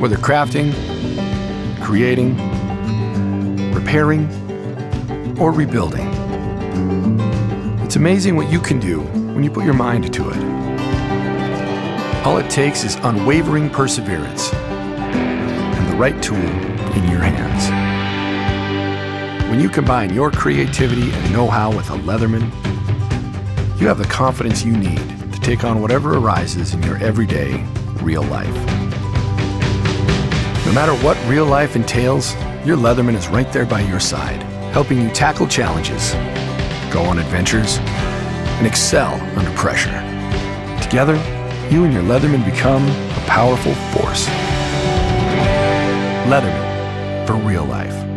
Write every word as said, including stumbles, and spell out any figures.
Whether crafting, creating, repairing, or rebuilding, it's amazing what you can do when you put your mind to it. All it takes is unwavering perseverance and the right tool in your hands. When you combine your creativity and know-how with a Leatherman, you have the confidence you need to take on whatever arises in your everyday, real life. No matter what real life entails, your Leatherman is right there by your side, helping you tackle challenges, go on adventures, and excel under pressure. Together, you and your Leatherman become a powerful force. Leatherman for real life.